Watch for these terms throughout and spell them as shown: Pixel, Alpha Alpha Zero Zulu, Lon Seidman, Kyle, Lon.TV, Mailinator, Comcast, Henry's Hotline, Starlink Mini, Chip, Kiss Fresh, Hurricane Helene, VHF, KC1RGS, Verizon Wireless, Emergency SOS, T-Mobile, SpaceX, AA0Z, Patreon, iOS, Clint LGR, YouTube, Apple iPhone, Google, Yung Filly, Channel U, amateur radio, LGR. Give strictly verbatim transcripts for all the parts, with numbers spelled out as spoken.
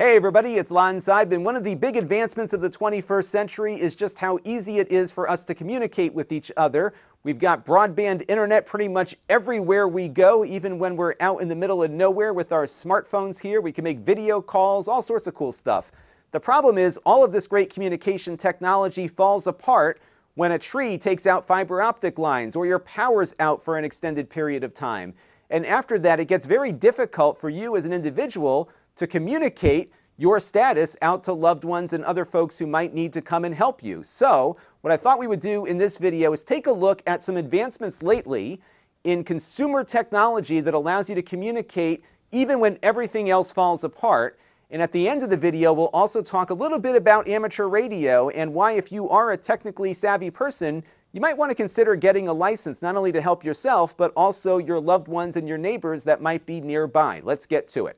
Hey everybody, it's Lon Seidman. One of the big advancements of the twenty-first century is just how easy it is for us to communicate with each other. We've got broadband internet pretty much everywhere we go, even when we're out in the middle of nowhere with our smartphones here. We can make video calls, all sorts of cool stuff. The problem is all of this great communication technology falls apart when a tree takes out fiber optic lines or your power's out for an extended period of time. And after that, it gets very difficult for you as an individual to communicate your status out to loved ones and other folks who might need to come and help you. So what I thought we would do in this video is take a look at some advancements lately in consumer technology that allows you to communicate even when everything else falls apart. And at the end of the video, we'll also talk a little bit about amateur radio and why, if you are a technically savvy person, you might want to consider getting a license, not only to help yourself, but also your loved ones and your neighbors that might be nearby. Let's get to it.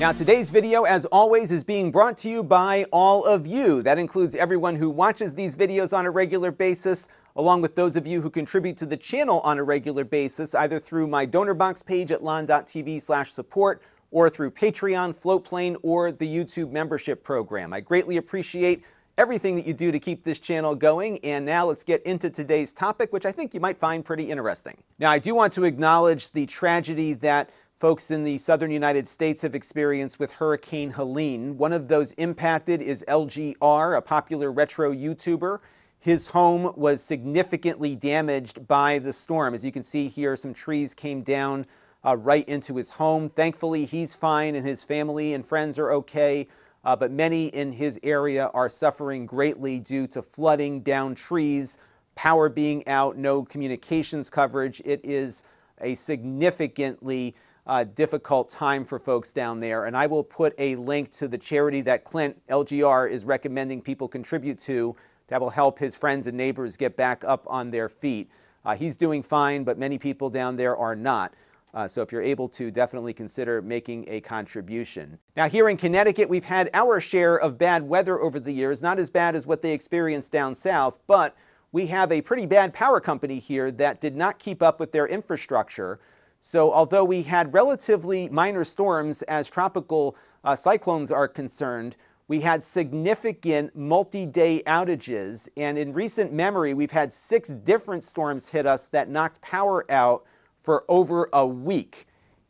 Now, today's video, as always, is being brought to you by all of you. That includes everyone who watches these videos on a regular basis, along with those of you who contribute to the channel on a regular basis, either through my donor box page at Lon dot T V slash support, or through Patreon, Floatplane, or the YouTube membership program. I greatly appreciate everything that you do to keep this channel going. And now let's get into today's topic, which I think you might find pretty interesting. Now, I do want to acknowledge the tragedy that folks in the southern United States have experienced with Hurricane Helene. One of those impacted is L G R, a popular retro YouTuber. His home was significantly damaged by the storm. As you can see here, some trees came down uh, right into his home. Thankfully, he's fine and his family and friends are okay, uh, but many in his area are suffering greatly due to flooding, down trees, power being out, no communications coverage. It is a significantly Uh, difficult time for folks down there, and I will put a link to the charity that Clint L G R is recommending people contribute to that will help his friends and neighbors get back up on their feet. Uh, he's doing fine, but many people down there are not. Uh, so if you're able to, definitely consider making a contribution. Now, here in Connecticut, we've had our share of bad weather over the years, not as bad as what they experienced down south, but we have a pretty bad power company here that did not keep up with their infrastructure. So although we had relatively minor storms as tropical uh, cyclones are concerned, we had significant multi-day outages. And in recent memory, we've had six different storms hit us that knocked power out for over a week.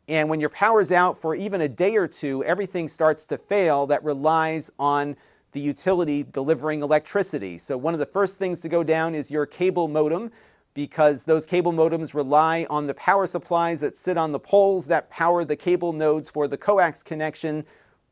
And when your power's out for even a day or two, everything starts to fail that relies on the utility delivering electricity. So one of the first things to go down is your cable modem, because those cable modems rely on the power supplies that sit on the poles that power the cable nodes for the coax connection.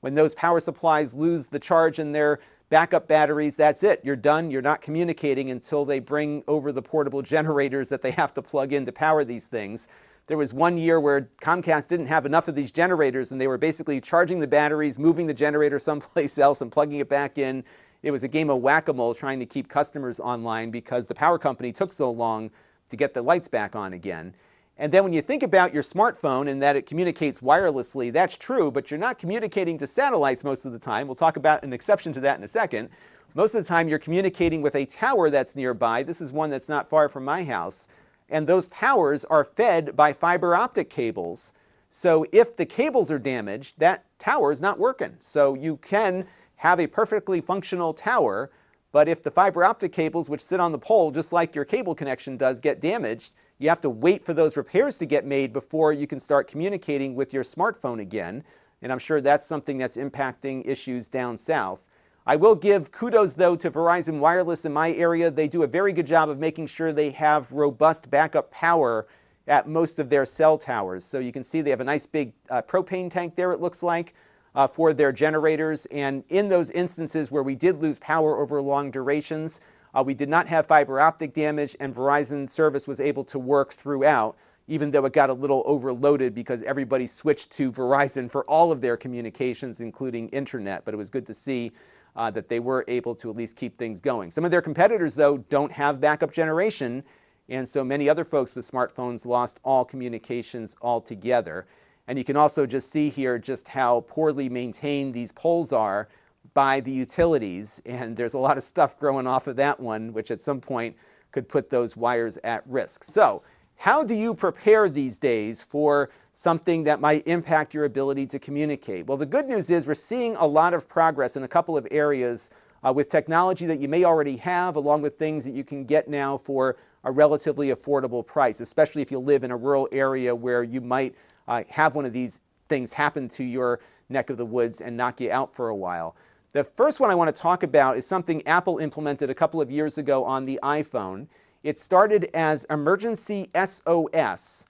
When those power supplies lose the charge in their backup batteries, that's it. You're done. You're not communicating until they bring over the portable generators that they have to plug in to power these things. There was one year where Comcast didn't have enough of these generators, and they were basically charging the batteries, moving the generator someplace else, and plugging it back in. It was a game of whack-a-mole trying to keep customers online because the power company took so long to get the lights back on again. And then when you think about your smartphone and that it communicates wirelessly, that's true, but you're not communicating to satellites most of the time. We'll talk about an exception to that in a second. Most of the time, you're communicating with a tower that's nearby. This is one that's not far from my house. And those towers are fed by fiber optic cables. So if the cables are damaged, that tower is not working. So you can have a perfectly functional tower, but if the fiber optic cables, which sit on the pole just like your cable connection does, get damaged, you have to wait for those repairs to get made before you can start communicating with your smartphone again. And I'm sure that's something that's impacting issues down south. I will give kudos, though, to Verizon Wireless in my area. They do a very good job of making sure they have robust backup power at most of their cell towers. So you can see they have a nice big uh, propane tank there, it looks like, Uh, for their generators. And in those instances where we did lose power over long durations, uh, we did not have fiber optic damage, and Verizon service was able to work throughout, even though it got a little overloaded because everybody switched to Verizon for all of their communications, including internet. But it was good to see uh, that they were able to at least keep things going. Some of their competitors, though, don't have backup generation, and so many other folks with smartphones lost all communications altogether. And you can also just see here just how poorly maintained these poles are by the utilities. And there's a lot of stuff growing off of that one, which at some point could put those wires at risk. So How do you prepare these days for something that might impact your ability to communicate? Well, the good news is we're seeing a lot of progress in a couple of areas uh, with technology that you may already have, along with things that you can get now for a relatively affordable price, especially if you live in a rural area where you might uh, have one of these things happen to your neck of the woods and knock you out for a while. The first one I want to talk about is something Apple implemented a couple of years ago on the iPhone. It started as Emergency S O S,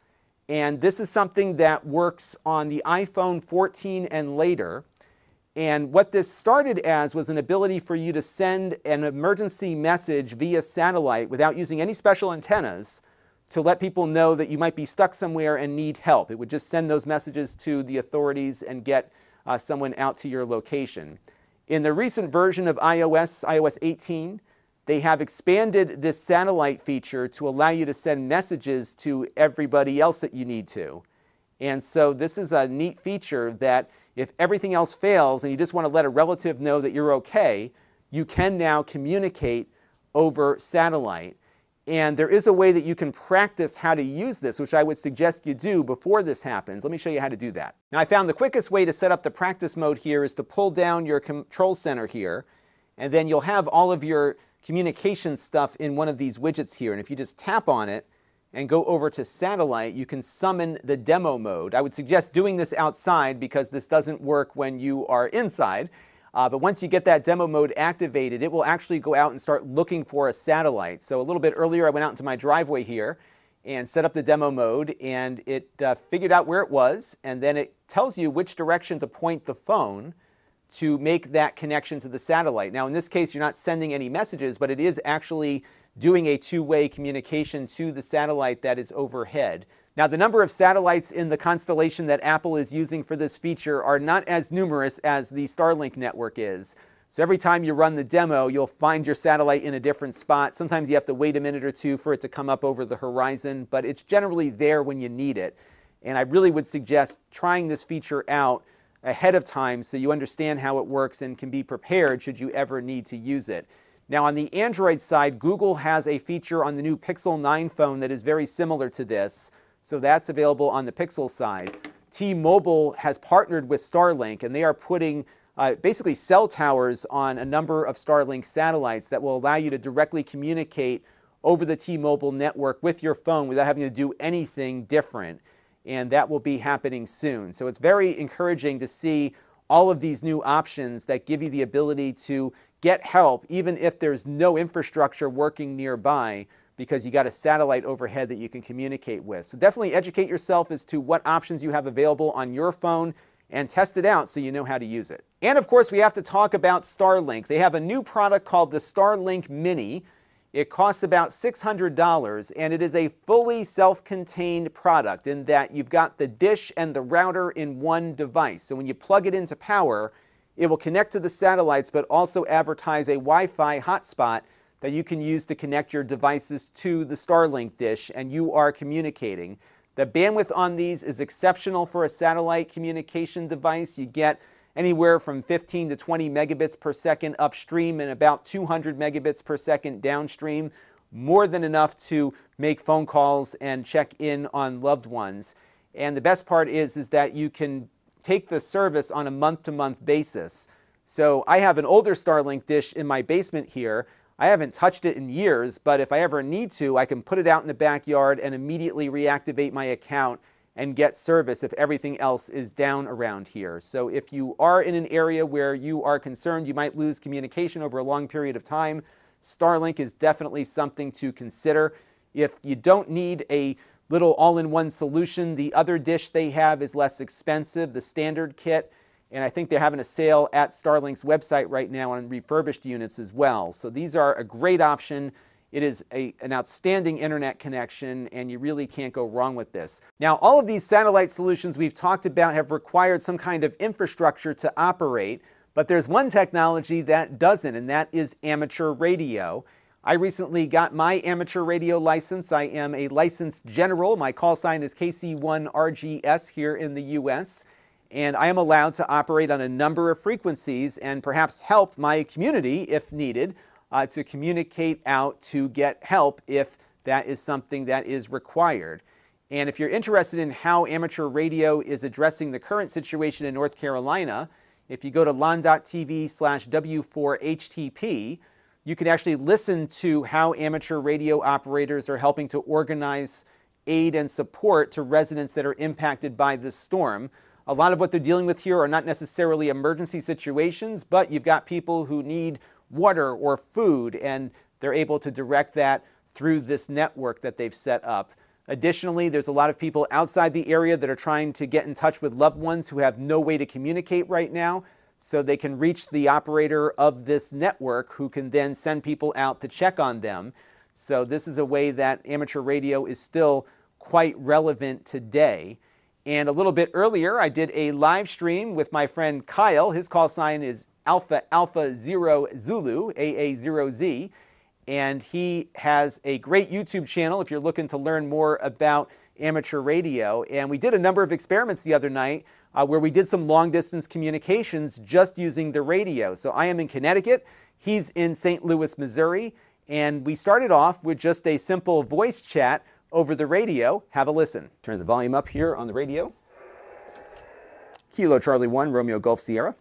and this is something that works on the iPhone fourteen and later. And what this started as was an ability for you to send an emergency message via satellite without using any special antennas to let people know that you might be stuck somewhere and need help. It would just send those messages to the authorities and get uh, someone out to your location. In the recent version of iOS, iOS eighteen, they have expanded this satellite feature to allow you to send messages to everybody else that you need to. And so this is a neat feature that if everything else fails and you just want to let a relative know that you're okay, you can now communicate over satellite. And there is a way that you can practice how to use this, which I would suggest you do before this happens. Let me show you how to do that. Now, I found the quickest way to set up the practice mode here is to pull down your control center here, and then you'll have all of your communication stuff in one of these widgets here. And if you just tap on it and go over to satellite, you can summon the demo mode. I would suggest doing this outside because this doesn't work when you are inside. Uh, but once you get that demo mode activated, it will actually go out and start looking for a satellite. So a little bit earlier, I went out into my driveway here and set up the demo mode, and it uh, figured out where it was, and then it tells you which direction to point the phone to make that connection to the satellite. Now, in this case, you're not sending any messages, but it is actually doing a two-way communication to the satellite that is overhead. Now, the number of satellites in the constellation that Apple is using for this feature are not as numerous as the Starlink network is. So every time you run the demo, you'll find your satellite in a different spot. Sometimes you have to wait a minute or two for it to come up over the horizon, but it's generally there when you need it. And I really would suggest trying this feature out ahead of time so you understand how it works and can be prepared should you ever need to use it. Now, on the Android side, Google has a feature on the new Pixel nine phone that is very similar to this, so that's available on the Pixel side. T-Mobile has partnered with Starlink, and they are putting uh, basically cell towers on a number of Starlink satellites that will allow you to directly communicate over the T-Mobile network with your phone without having to do anything different. And that will be happening soon. So it's very encouraging to see all of these new options that give you the ability to get help even if there's no infrastructure working nearby, because you got a satellite overhead that you can communicate with. So definitely educate yourself as to what options you have available on your phone and test it out so you know how to use it. And of course, we have to talk about Starlink. They have a new product called the Starlink Mini. It costs about six hundred dollars, and it is a fully self-contained product in that you've got the dish and the router in one device. So when you plug it into power, it will connect to the satellites, but also advertise a Wi-Fi hotspot that you can use to connect your devices to the Starlink dish, and you are communicating. The bandwidth on these is exceptional for a satellite communication device. You get anywhere from fifteen to twenty megabits per second upstream and about two hundred megabits per second downstream, more than enough to make phone calls and check in on loved ones. And the best part is, is that you can take the service on a month-to-month basis. So I have an older Starlink dish in my basement here. I haven't touched it in years, but if I ever need to, I can put it out in the backyard and immediately reactivate my account and get service if everything else is down around here. So if you are in an area where you are concerned you might lose communication over a long period of time, Starlink is definitely something to consider. If you don't need a little all-in-one solution, the other dish they have is less expensive, the standard kit, and I think they're having a sale at Starlink's website right now on refurbished units as well. So these are a great option. It is a, an outstanding internet connection, and you really can't go wrong with this. Now, all of these satellite solutions we've talked about have required some kind of infrastructure to operate, but there's one technology that doesn't, and that is amateur radio. I recently got my amateur radio license. I am a licensed general. My call sign is K C one R G S here in the U S, and I am allowed to operate on a number of frequencies and perhaps help my community, if needed, Uh, to communicate out to get help if that is something that is required. And if you're interested in how amateur radio is addressing the current situation in North Carolina, if you go to Lon dot T V slash W four H T P, you can actually listen to how amateur radio operators are helping to organize aid and support to residents that are impacted by this storm. A lot of what they're dealing with here are not necessarily emergency situations, but you've got people who need water or food, and they're able to direct that through this network that they've set up. Additionally, there's a lot of people outside the area that are trying to get in touch with loved ones who have no way to communicate right now, so they can reach the operator of this network who can then send people out to check on them. So this is a way that amateur radio is still quite relevant today. And a little bit earlier, I did a live stream with my friend Kyle. His call sign is Alpha Alpha Zero Zulu, A A zero Z. And he has a great YouTube channel if you're looking to learn more about amateur radio. And we did a number of experiments the other night uh, where we did some long-distance communications just using the radio. So I am in Connecticut. He's in Saint Louis, Missouri. And we started off with just a simple voice chat over the radio. Have a listen. Turn the volume up here on the radio. Kilo Charlie one, Romeo Gulf Sierra.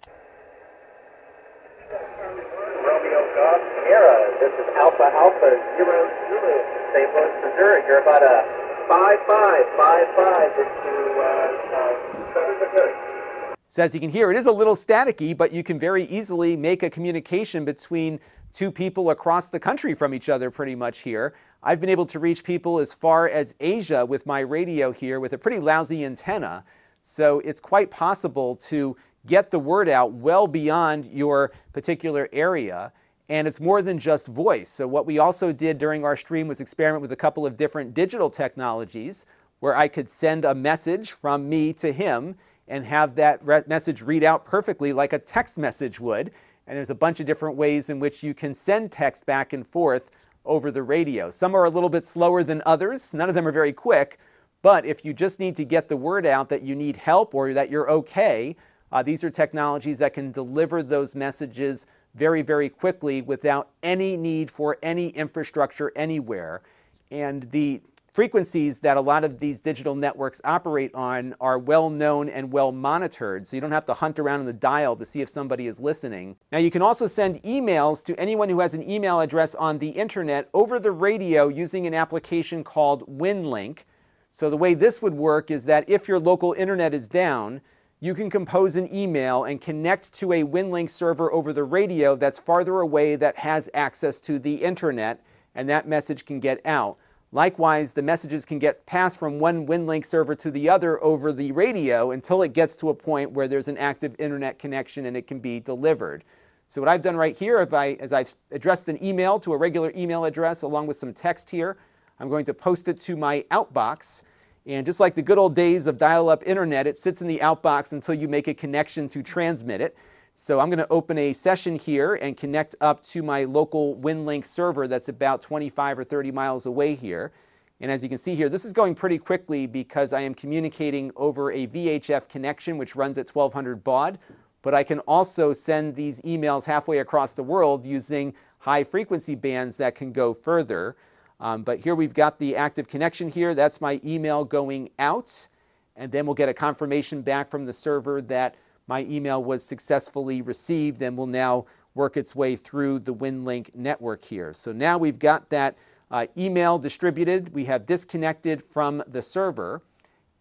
Romeo Gulf Sierra, this is Alpha Alpha Zero Zulu, Saint Louis, Missouri. You're about a five five five five into uh, uh, Southern Dakota. So as you can hear, it is a little staticky, but you can very easily make a communication between two people across the country from each other pretty much here. I've been able to reach people as far as Asia with my radio here with a pretty lousy antenna. So it's quite possible to get the word out well beyond your particular area. And it's more than just voice. So what we also did during our stream was experiment with a couple of different digital technologies where I could send a message from me to him and have that re- message read out perfectly like a text message would. And there's a bunch of different ways in which you can send text back and forth over the radio. Some are a little bit slower than others. None of them are very quick. But if you just need to get the word out that you need help or that you're okay, uh, these are technologies that can deliver those messages very, very quickly without any need for any infrastructure anywhere. And the frequencies that a lot of these digital networks operate on are well known and well monitored, so you don't have to hunt around on the dial to see if somebody is listening. Now you can also send emails to anyone who has an email address on the internet over the radio using an application called WinLink. So the way this would work is that if your local internet is down, you can compose an email and connect to a WinLink server over the radio that's farther away that has access to the internet, and that message can get out. Likewise, the messages can get passed from one WinLink server to the other over the radio until it gets to a point where there's an active internet connection and it can be delivered. So what I've done right here, if I, as I've addressed an email to a regular email address along with some text here, I'm going to post it to my outbox. And just like the good old days of dial-up internet, it sits in the outbox until you make a connection to transmit it. So I'm going to open a session here and connect up to my local WinLink server that's about twenty-five or thirty miles away here. And as you can see here, this is going pretty quickly because I am communicating over a V H F connection, which runs at twelve hundred baud. But I can also send these emails halfway across the world using high frequency bands that can go further. Um, but here we've got the active connection here. That's my email going out. And then we'll get a confirmation back from the server that my email was successfully received and will now work its way through the WinLink network here. So now we've got that uh, email distributed. We have disconnected from the server.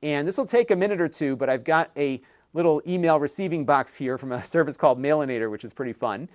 And this will take a minute or two, but I've got a little email receiving box here from a service called Mailinator, which is pretty fun.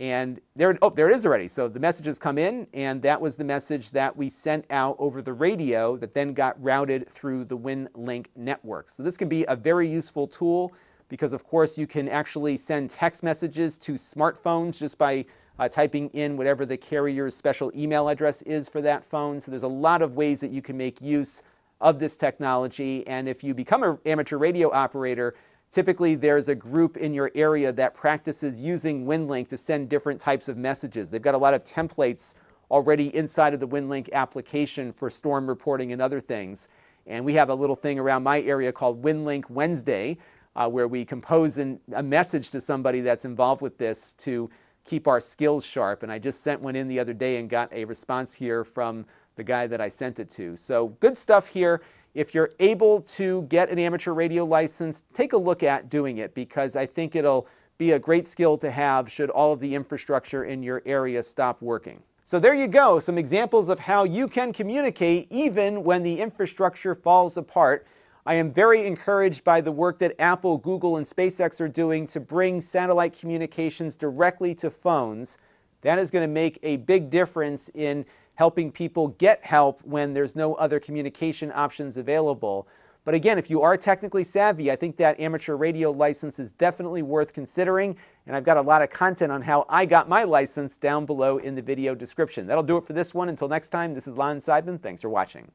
And there, oh, there it is already. So the messages come in, and that was the message that we sent out over the radio that then got routed through the WinLink network. So this can be a very useful tool, because of course you can actually send text messages to smartphones just by uh, typing in whatever the carrier's special email address is for that phone. So there's a lot of ways that you can make use of this technology. And if you become an amateur radio operator, typically there's a group in your area that practices using WinLink to send different types of messages. They've got a lot of templates already inside of the WinLink application for storm reporting and other things. And we have a little thing around my area called WinLink Wednesday, Uh, where we compose an, a message to somebody that's involved with this to keep our skills sharp. And I just sent one in the other day and got a response here from the guy that I sent it to. So good stuff here. If you're able to get an amateur radio license, take a look at doing it, because I think it'll be a great skill to have should all of the infrastructure in your area stop working. So there you go, some examples of how you can communicate even when the infrastructure falls apart. I am very encouraged by the work that Apple, Google, and SpaceX are doing to bring satellite communications directly to phones. That is going to make a big difference in helping people get help when there's no other communication options available. But again, if you are technically savvy, I think that amateur radio license is definitely worth considering, and I've got a lot of content on how I got my license down below in the video description. That'll do it for this one. Until next time, this is Lon Seidman. Thanks for watching.